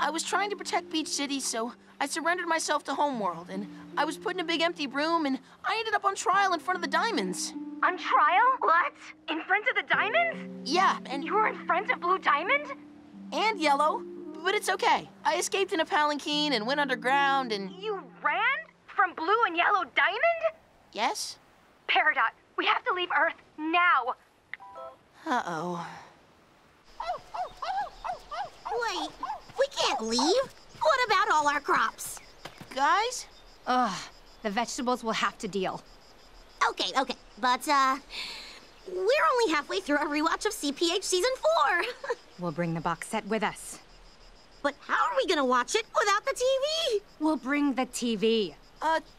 I was trying to protect Beach City, so I surrendered myself to Homeworld, and I was put in a big empty room, and I ended up on trial in front of the Diamonds. On trial? What? In front of the Diamonds? Yeah, and... You were in front of Blue Diamond? And Yellow, but it's okay. I escaped in a palanquin and went underground and... You ran? From Blue and Yellow Diamond? Yes. Peridot, we have to leave Earth now. Uh-oh. Wait, we can't leave. What about all our crops? Guys? Ugh, the vegetables will have to deal. Okay, okay, but we're only halfway through a rewatch of CPH Season 4. We'll bring the box set with us. But how are we gonna watch it without the TV? We'll bring the TV.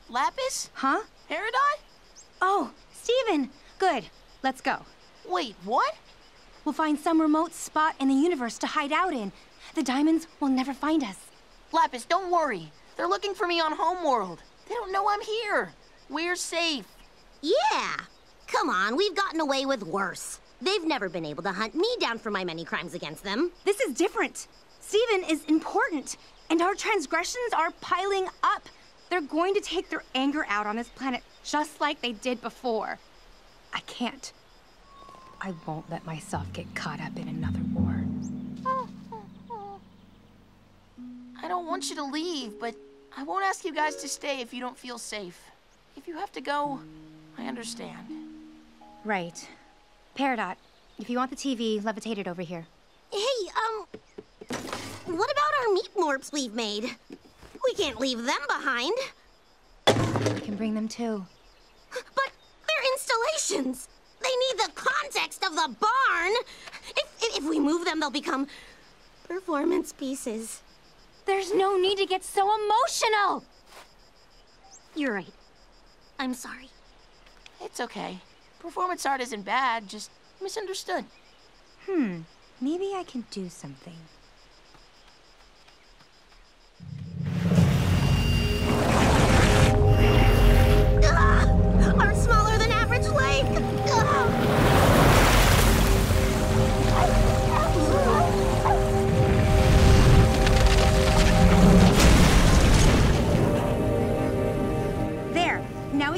Lapis? Huh? Peridot? Oh, Steven. Good, let's go. Wait, what? We'll find some remote spot in the universe to hide out in. The Diamonds will never find us. Lapis, don't worry. They're looking for me on Homeworld. They don't know I'm here. We're safe. Yeah. Come on, we've gotten away with worse. They've never been able to hunt me down for my many crimes against them. This is different. Steven is important, and our transgressions are piling up. They're going to take their anger out on this planet just like they did before. I can't. I won't let myself get caught up in another war. I don't want you to leave, but I won't ask you guys to stay if you don't feel safe. If you have to go, I understand. Right. Peridot, if you want the TV, levitate it over here. Hey, what about our meat morphs we've made? We can't leave them behind. We can bring them too. But they're installations. They need the context of the barn. If we move them, they'll become performance pieces. There's no need to get so emotional. You're right. I'm sorry. It's okay. Performance art isn't bad, just misunderstood. Maybe I can do something.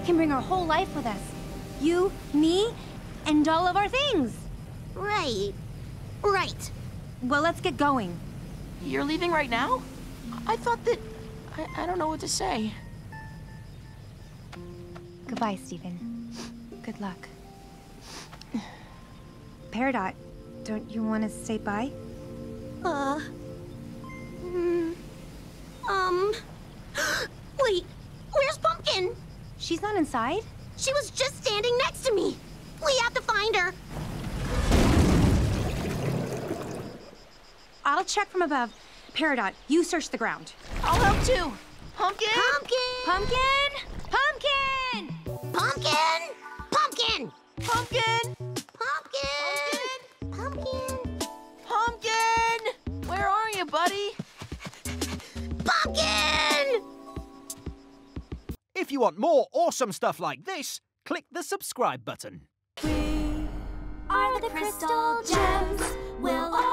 Can bring our whole life with us. You, me, and all of our things. Right. Right. Well, let's get going. You're leaving right now? I thought that... I don't know what to say. Goodbye, Steven. Good luck. Peridot, don't you want to say bye? Wait, where's Pumpkin? She's not inside? She was just standing next to me. We have to find her. I'll check from above. Peridot, you search the ground. I'll help too. Pumpkin? Pumpkin! Pumpkin! Pumpkin! Pumpkin! Pumpkin! Pumpkin! Pumpkin! Pumpkin! Pumpkin! Where are you, buddy? Pumpkin! If you want more awesome stuff like this, click the subscribe button. We are the Crystal Gems. We'll